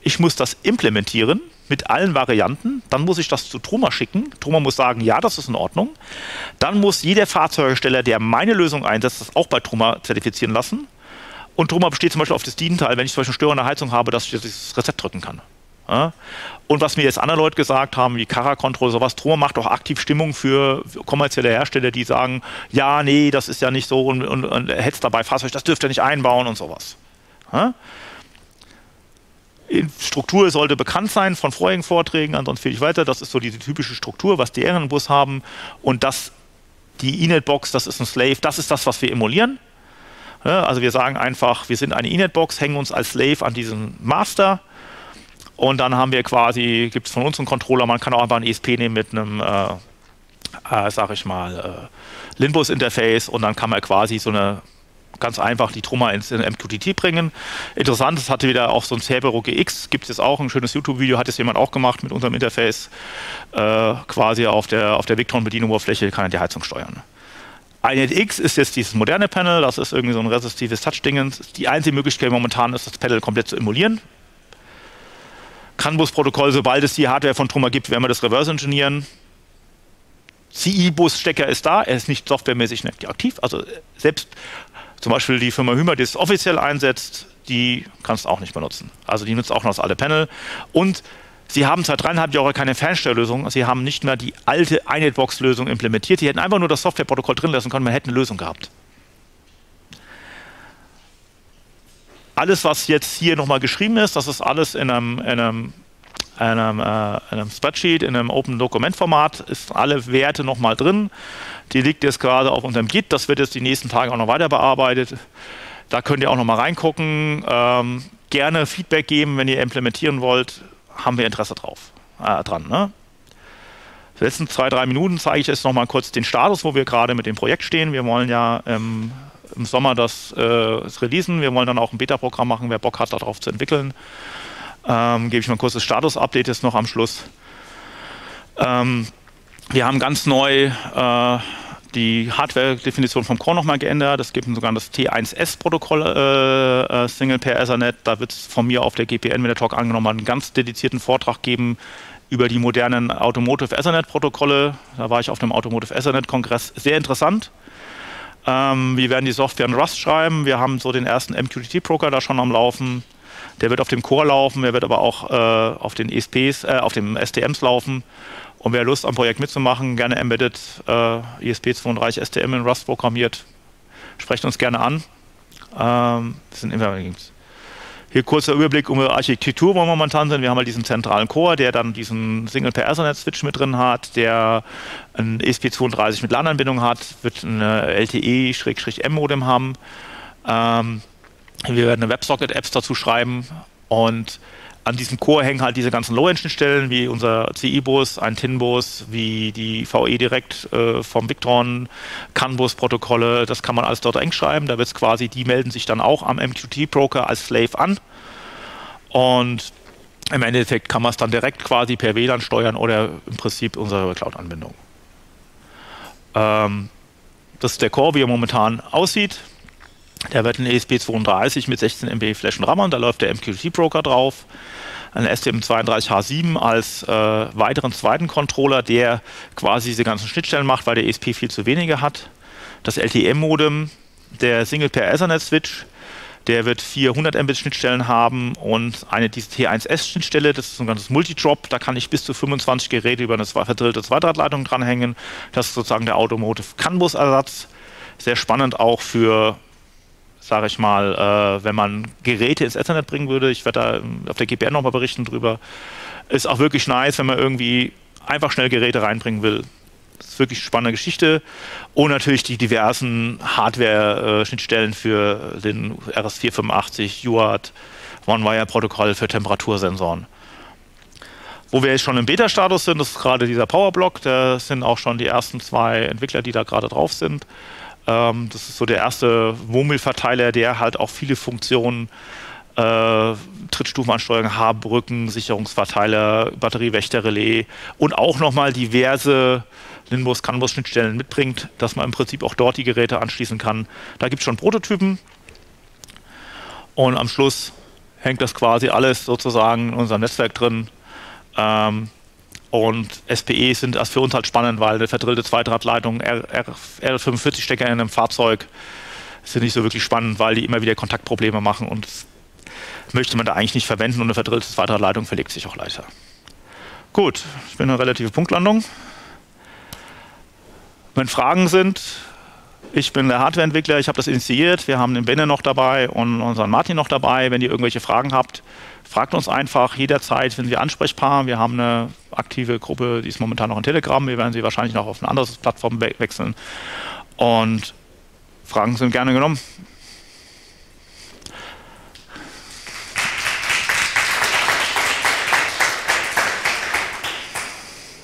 Ich muss das implementieren mit allen Varianten. Dann muss ich das zu Truma schicken. Truma muss sagen, ja, das ist in Ordnung. Dann muss jeder Fahrzeughersteller, der meine Lösung einsetzt, das auch bei Truma zertifizieren lassen. Und Truma besteht zum Beispiel auf das DIN-Teil, wenn ich zum Beispiel einen Störer in der Heizung habe, dass ich das Rezept drücken kann. Ja. Und was mir jetzt andere Leute gesagt haben, wie Caracontrol, sowas, Truma macht auch aktiv Stimmung für kommerzielle Hersteller, die sagen, ja, nee, das ist ja nicht so und hetzt dabei Fahrzeug, das dürft ihr nicht einbauen und sowas. Ja. Struktur sollte bekannt sein von vorigen Vorträgen, ansonsten fehle ich weiter. Das ist so diese typische Struktur, was die deren Bus haben. Und das, die Inetbox, das ist ein Slave, das ist das, was wir emulieren. Ja, also wir sagen einfach, wir sind eine Inetbox, hängen uns als Slave an diesen Master. Und dann haben wir quasi, gibt es von uns einen Controller, man kann auch einfach einen ESP nehmen mit einem, sag ich mal, LIN Bus Interface und dann kann man quasi so eine, ganz einfach die Truma ins MQTT bringen. Interessant, es hatte wieder auch so ein Cerbero GX, gibt es jetzt auch ein schönes YouTube-Video, hat jetzt jemand auch gemacht mit unserem Interface, quasi auf der Victron-Bedienoberfläche kann er die Heizung steuern. Inet X ist jetzt dieses moderne Panel, das ist irgendwie so ein resistives Touch-Dingens. Die einzige Möglichkeit momentan ist, das Panel komplett zu emulieren. CAN-Bus-Protokoll, sobald es die Hardware von Truma gibt, werden wir das reverse-engineeren. CI-Bus-Stecker ist da, er ist nicht softwaremäßig nicht aktiv. Also selbst zum Beispiel die Firma Hümer, die es offiziell einsetzt, die kannst du auch nicht benutzen. Also die nutzt auch noch das alte Panel. Und sie haben seit 3,5 Jahren keine Fernsteuerlösung. Sie haben nicht mehr die alte Inetbox-Lösung implementiert. Sie hätten einfach nur das Softwareprotokoll drin lassen können, man hätte eine Lösung gehabt. Alles, was jetzt hier nochmal geschrieben ist, das ist alles in einem Spreadsheet, in einem Open-Dokument-Format, ist alle Werte nochmal drin. Die liegt jetzt gerade auf unserem Git, das wird jetzt die nächsten Tage auch noch weiter bearbeitet. Da könnt ihr auch nochmal reingucken, gerne Feedback geben, wenn ihr implementieren wollt, haben wir Interesse dran. Ne? Die letzten 2-3 Minuten zeige ich jetzt nochmal kurz den Status, wo wir gerade mit dem Projekt stehen. Wir wollen ja im Sommer das releasen. Wir wollen dann auch ein Beta-Programm machen, wer Bock hat, darauf zu entwickeln. Gebe ich mal ein kurzes Status-Update jetzt noch am Schluss. Wir haben ganz neu die Hardware-Definition vom Core nochmal geändert. Es gibt sogar das T1S-Protokoll Single-Pair Ethernet. Da wird es von mir auf der GPN mit der Talk angenommen einen ganz dedizierten Vortrag geben, über die modernen Automotive Ethernet-Protokolle. Da war ich auf dem Automotive Ethernet-Kongress. Sehr interessant. Wir werden die Software in Rust schreiben. Wir haben so den ersten MQTT-Broker da schon am Laufen. Der wird auf dem Core laufen, der wird aber auch auf den ESPs, auf den STMs laufen. Und wer Lust am Projekt mitzumachen, gerne Embedded ESP32 STM in Rust programmiert, sprecht uns gerne an. Das sind immer hier kurzer Überblick über Architektur, wo wir momentan sind. Wir haben halt diesen zentralen Core, der dann diesen Single-Pair-Ethernet-Switch mit drin hat, der ein ESP32 mit LAN-Anbindung hat, wird eine LTE-M-Modem haben. Wir werden eine WebSocket-Apps dazu schreiben und an diesem Core hängen halt diese ganzen Low-End-Schnittstellen wie unser CI-Bus, ein TIN-Bus, wie die VE-Direkt vom Victron, CAN-Bus-Protokolle, das kann man alles dort eng schreiben. Da wird es quasi, die melden sich dann auch am MQTT-Broker als Slave an und im Endeffekt kann man es dann direkt quasi per WLAN steuern oder im Prinzip unsere Cloud-Anbindung. Das ist der Core, wie er momentan aussieht. Der wird ein ESP32 mit 16 MB Flash und RAM und da läuft der MQTT-Broker drauf. Ein STM32H7 als weiteren zweiten Controller, der quasi diese ganzen Schnittstellen macht, weil der ESP viel zu wenige hat. Das LTE-M-Modem, der Single-Pair-Ethernet-Switch, der wird 400 Mbit Schnittstellen haben und eine diese T1S-Schnittstelle, das ist ein ganzes Multidrop, da kann ich bis zu 25 Geräte über eine verdrillte Zweitradleitung dranhängen. Das ist sozusagen der Automotive CAN-Bus-Ersatz. Sehr spannend auch für, sage ich mal, wenn man Geräte ins Ethernet bringen würde, ich werde da auf der GPN nochmal berichten drüber, ist auch wirklich nice, wenn man irgendwie einfach schnell Geräte reinbringen will. Das ist wirklich eine spannende Geschichte. Und natürlich die diversen Hardware-Schnittstellen für den RS485, UART, One-Wire-Protokoll für Temperatursensoren. Wo wir jetzt schon im Beta-Status sind, das ist gerade dieser Powerblock, da sind auch schon die ersten 2 Entwickler, die da gerade drauf sind. Das ist so der erste WOMO-Verteiler, der halt auch viele Funktionen, Trittstufenansteuerung, H-Brücken, Sicherungsverteiler, Batteriewächter, Relais und auch nochmal diverse LIN-Bus, CAN-Bus-Schnittstellen mitbringt, dass man im Prinzip auch dort die Geräte anschließen kann. Da gibt es schon Prototypen und am Schluss hängt das quasi alles sozusagen in unserem Netzwerk drin. Und SPE sind das für uns halt spannend, weil eine verdrillte Zweitradleitung, R45-Stecker in einem Fahrzeug sind nicht so wirklich spannend, weil die immer wieder Kontaktprobleme machen und das möchte man da eigentlich nicht verwenden und eine verdrillte Zweitradleitung verlegt sich auch leichter. Gut, ich bin eine relative Punktlandung. Wenn Fragen sind, ich bin der Hardwareentwickler, ich habe das initiiert, wir haben den Benne noch dabei und unseren Martin noch dabei, wenn ihr irgendwelche Fragen habt, fragt uns einfach jederzeit, sind wir ansprechbar. Wir haben eine aktive Gruppe, die ist momentan noch in Telegram. Wir werden sie wahrscheinlich noch auf eine andere Plattform wechseln. Und Fragen sind gerne genommen.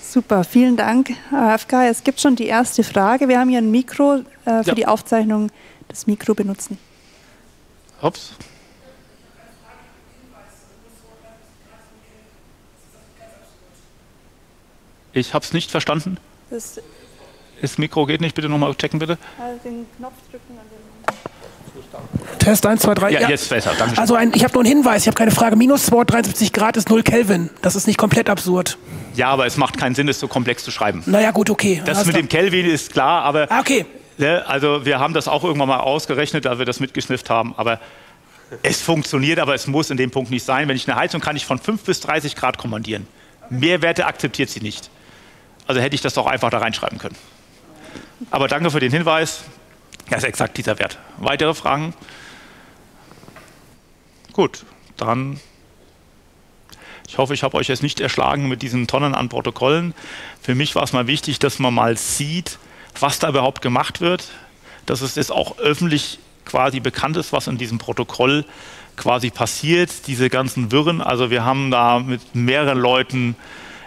Super, vielen Dank, RF Guy. Es gibt schon die erste Frage. Wir haben hier ein Mikro für die Aufzeichnung. Das Mikro benutzen. Ups. Ich habe es nicht verstanden. Das Mikro geht nicht, bitte nochmal checken, bitte. Also den Knopf drücken an den Test 1, 2, 3. Ja, jetzt besser, danke schön. Also ich habe nur einen Hinweis, ich habe keine Frage. Minus 273 Grad ist 0 Kelvin. Das ist nicht komplett absurd. Ja, aber es macht keinen Sinn, das so komplex zu schreiben. Naja, gut, okay. Das mit dem Kelvin ist klar, aber... Ah, okay. Ne, also wir haben das auch irgendwann mal ausgerechnet, als wir das mitgeschnifft haben, aber... Es funktioniert, aber es muss in dem Punkt nicht sein. Wenn ich eine Heizung kann ich von 5 bis 30 Grad kommandieren. Mehr Werte akzeptiert sie nicht. Also hätte ich das doch einfach da reinschreiben können. Aber danke für den Hinweis. Das ist exakt dieser Wert. Weitere Fragen? Gut, dann... Ich hoffe, ich habe euch jetzt nicht erschlagen mit diesen Tonnen an Protokollen. Für mich war es mal wichtig, dass man mal sieht, was da überhaupt gemacht wird. Dass es jetzt auch öffentlich quasi bekannt ist, was in diesem Protokoll quasi passiert. Diese ganzen Wirren, also wir haben da mit mehreren Leuten...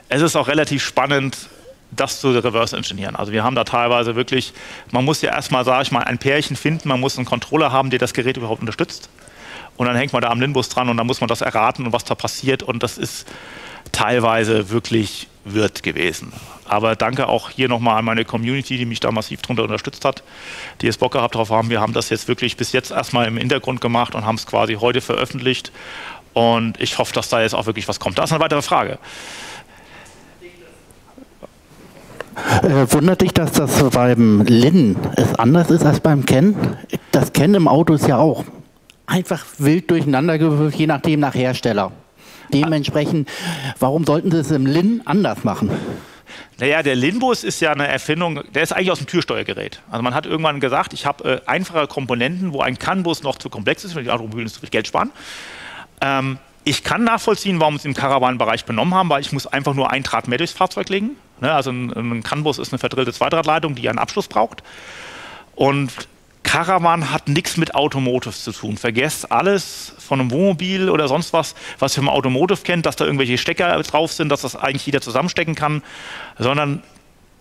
Es ist auch relativ spannend, das zu reverse-engineeren. Also wir haben da teilweise wirklich, man muss ja erstmal, sage ich mal, ein Pärchen finden, man muss einen Controller haben, der das Gerät überhaupt unterstützt. Und dann hängt man da am LIN-Bus dran und dann muss man das erraten und was da passiert. Und das ist teilweise wirklich wirr gewesen. Aber danke auch hier nochmal an meine Community, die mich da massiv drunter unterstützt hat, die jetzt Bock gehabt drauf haben. Wir haben das jetzt wirklich bis jetzt erstmal im Hintergrund gemacht und haben es quasi heute veröffentlicht. Und ich hoffe, dass da jetzt auch wirklich was kommt. Da ist eine weitere Frage. Wundert dich, dass das beim LIN es anders ist als beim CAN? Das CAN im Auto ist ja auch einfach wild durcheinander gewürfelt, je nachdem nach Hersteller. Dementsprechend, warum sollten Sie es im LIN anders machen? Naja, der LIN-Bus ist ja eine Erfindung, der ist eigentlich aus dem Türsteuergerät. Also man hat irgendwann gesagt, ich habe einfache Komponenten, wo ein CAN-Bus noch zu komplex ist, weil die Automobilindustrie Geld sparen. Ich kann nachvollziehen, warum wir es im Caravan-Bereich benommen haben, weil ich muss einfach nur ein Draht mehr durchs Fahrzeug legen. Also ein CAN-Bus ist eine verdrillte Zweidrahtleitung, die einen Abschluss braucht. Und Caravan hat nichts mit Automotive zu tun. Vergesst alles von einem Wohnmobil oder sonst was, was ihr vom Automotive kennt, dass da irgendwelche Stecker drauf sind, dass das eigentlich jeder zusammenstecken kann, sondern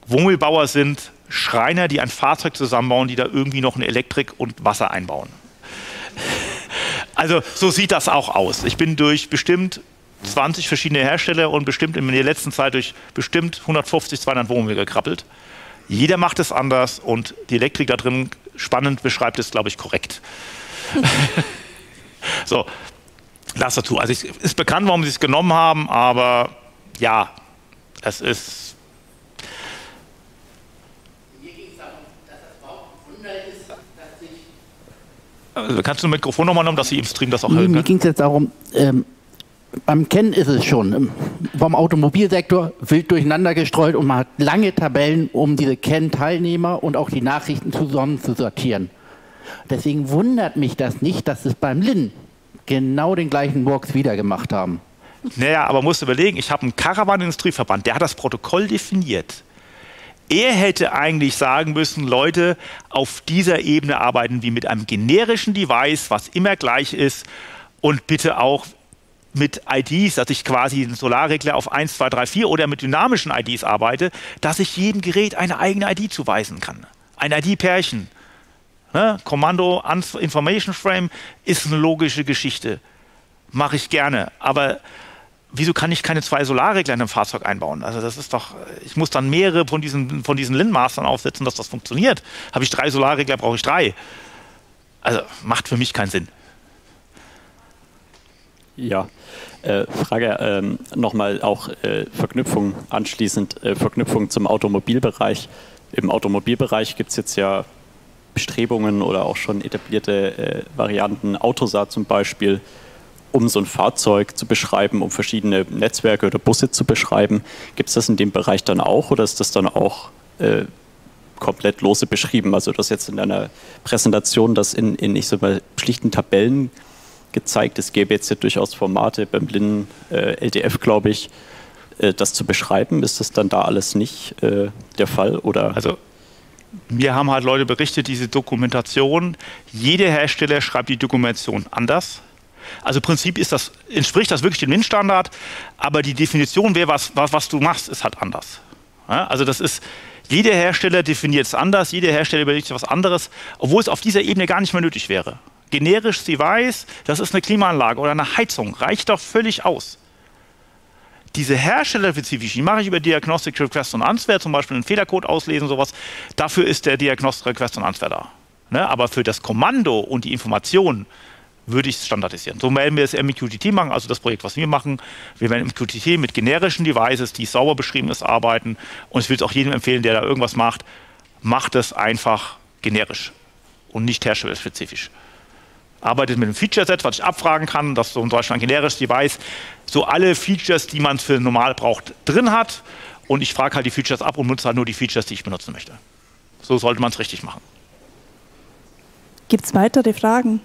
Wohnmobilbauer sind Schreiner, die ein Fahrzeug zusammenbauen, die da irgendwie noch eine Elektrik und Wasser einbauen. Also so sieht das auch aus. Ich bin durch bestimmt 20 verschiedene Hersteller und bestimmt in der letzten Zeit durch bestimmt 150, 200 Wohnmobil gekrabbelt. Jeder macht es anders und die Elektrik da drin spannend beschreibt es, glaube ich, korrekt. So, das dazu. Also es ist bekannt, warum sie es genommen haben, aber ja, es ist... Mir ging es darum, dass das überhaupt ein Wunder ist, dass sich... Also, kannst du ein Mikrofon nochmal nehmen, dass Sie im Stream das auch hören können? Mir ging es jetzt darum... Beim CAN ist es schon vom Automobilsektor wild durcheinander gestreut und man hat lange Tabellen, um diese CAN-Teilnehmer und auch die Nachrichten zusammen zu sortieren. Deswegen wundert mich das nicht, dass es beim LIN genau den gleichen Works wieder gemacht haben. Naja, aber man muss überlegen, ich habe einen Caravan Industrieverband, der hat das Protokoll definiert. Er hätte eigentlich sagen müssen, Leute, auf dieser Ebene arbeiten wir mit einem generischen Device, was immer gleich ist und bitte auch mit IDs, dass ich quasi einen Solarregler auf 1, 2, 3, 4 oder mit dynamischen IDs arbeite, dass ich jedem Gerät eine eigene ID zuweisen kann. Ein ID-Pärchen. Ne? Kommando Information Frame ist eine logische Geschichte. Mache ich gerne. Aber wieso kann ich keine zwei Solarregler in einem Fahrzeug einbauen? Also das ist doch, ich muss dann mehrere von diesen LIN-Mastern aufsetzen, dass das funktioniert. Habe ich drei Solarregler, brauche ich drei. Also macht für mich keinen Sinn. Ja, Frage nochmal auch Verknüpfung anschließend, Verknüpfung zum Automobilbereich. Im Automobilbereich gibt es jetzt ja Bestrebungen oder auch schon etablierte Varianten, Autosar zum Beispiel, um so ein Fahrzeug zu beschreiben, um verschiedene Netzwerke oder Busse zu beschreiben. Gibt es das in dem Bereich dann auch oder ist das dann auch komplett lose beschrieben? Also das jetzt in einer Präsentation, das in ich sag mal, schlichten Tabellen gezeigt. Es gäbe jetzt ja durchaus Formate beim LIN LDF, glaube ich, das zu beschreiben. Ist das dann da alles nicht der Fall? Oder? Also, wir haben halt Leute berichtet, diese Dokumentation, jeder Hersteller schreibt die Dokumentation anders. Also im Prinzip ist das, entspricht das wirklich dem LIN-Standard, aber die Definition, wer was du machst, ist halt anders. Ja, also das ist, jeder Hersteller definiert es anders, jeder Hersteller überlegt sich was anderes, obwohl es auf dieser Ebene gar nicht mehr nötig wäre. Generisches Device, das ist eine Klimaanlage oder eine Heizung, reicht doch völlig aus. Diese herstellerspezifischen, die mache ich über Diagnostic Request und Answer, zum Beispiel einen Fehlercode auslesen, sowas, dafür ist der Diagnostic Request und Answer da. Ne? Aber für das Kommando und die Informationen würde ich es standardisieren. So werden wir das MQTT machen, also das Projekt, was wir machen. Wir werden MQTT mit generischen Devices, die sauber beschrieben ist, arbeiten. Und ich will es auch jedem empfehlen, der da irgendwas macht, macht es einfach generisch und nicht herstellerspezifisch. Arbeitet mit einem Feature-Set, was ich abfragen kann, dass so in Deutschland ein generisches Device so alle Features, die man für normal braucht, drin hat. Und ich frage halt die Features ab und nutze halt nur die Features, die ich benutzen möchte. So sollte man es richtig machen. Gibt es weitere Fragen?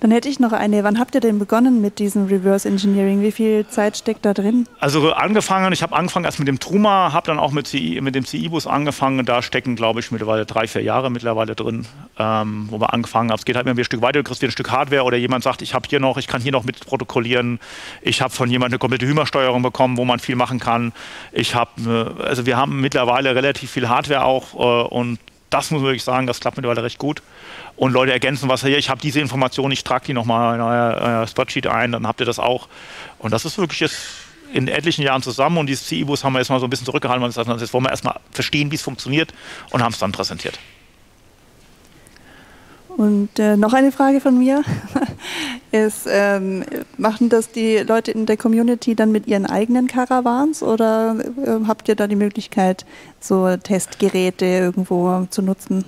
Dann hätte ich noch eine. Wann habt ihr denn begonnen mit diesem Reverse Engineering? Wie viel Zeit steckt da drin? Also angefangen, ich habe angefangen erst mit dem Truma, habe dann auch mit dem CI-Bus angefangen. Da stecken, glaube ich, mittlerweile 3, 4 Jahre mittlerweile drin, wo wir angefangen haben. Es geht halt immer ein Stück weiter, du kriegst wieder ein Stück Hardware oder jemand sagt, ich habe hier noch, ich kann hier noch mit protokollieren. Ich habe von jemandem eine komplette Hümersteuerung bekommen, wo man viel machen kann. Ich habe, also wir haben mittlerweile relativ viel Hardware auch und das muss man wirklich sagen, das klappt mittlerweile recht gut. Und Leute ergänzen was hier, ich habe diese Information, ich trage die nochmal in euer Spreadsheet ein, dann habt ihr das auch. Und das ist wirklich jetzt in etlichen Jahren zusammen und dieses CI-Bus haben wir jetzt mal so ein bisschen zurückgehalten, weil wir gesagt, jetzt wollen wir erstmal verstehen, wie es funktioniert und haben es dann präsentiert. Und noch eine Frage von mir. ist, machen das die Leute in der Community dann mit ihren eigenen Caravans oder habt ihr da die Möglichkeit, so Testgeräte irgendwo zu nutzen?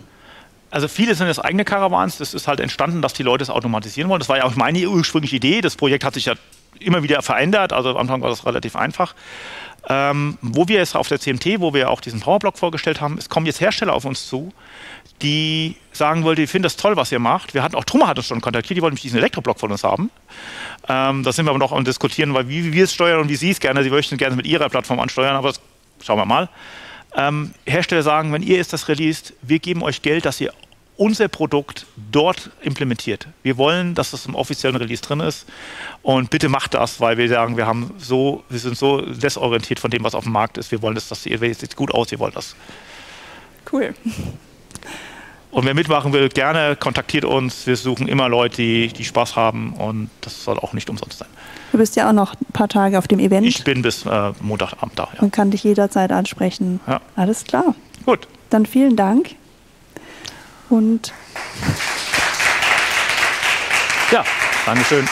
Also viele sind jetzt eigene Caravans, das ist halt entstanden, dass die Leute es automatisieren wollen. Das war ja auch meine ursprüngliche Idee, das Projekt hat sich ja immer wieder verändert, also am Anfang war das relativ einfach. Wo wir jetzt auf der CMT, wo wir auch diesen Powerblock vorgestellt haben, es kommen jetzt Hersteller auf uns zu, die sagen wollten, die finden das toll, was ihr macht. Wir hatten auch, Truma hat uns schon kontaktiert, die wollten nämlich diesen Elektroblock von uns haben. Da sind wir aber noch am Diskutieren, weil wie wir es steuern und wie sie es gerne, sie möchten gerne mit ihrer Plattform ansteuern, aber das schauen wir mal. Hersteller sagen, wenn ihr das released, wir geben euch Geld, dass ihr unser Produkt dort implementiert. Wir wollen, dass das im offiziellen Release drin ist und bitte macht das, weil wir sagen, wir sind so desorientiert von dem, was auf dem Markt ist. Wir wollen das, dass ihr sieht gut aus, ihr wollt das. Cool. Und wer mitmachen will, gerne kontaktiert uns. Wir suchen immer Leute, die Spaß haben und das soll auch nicht umsonst sein. Du bist ja auch noch ein paar Tage auf dem Event. Ich bin bis Montagabend da. Ja. Und kann dich jederzeit ansprechen. Ja. Alles klar. Gut. Dann vielen Dank. Und ja, Dankeschön.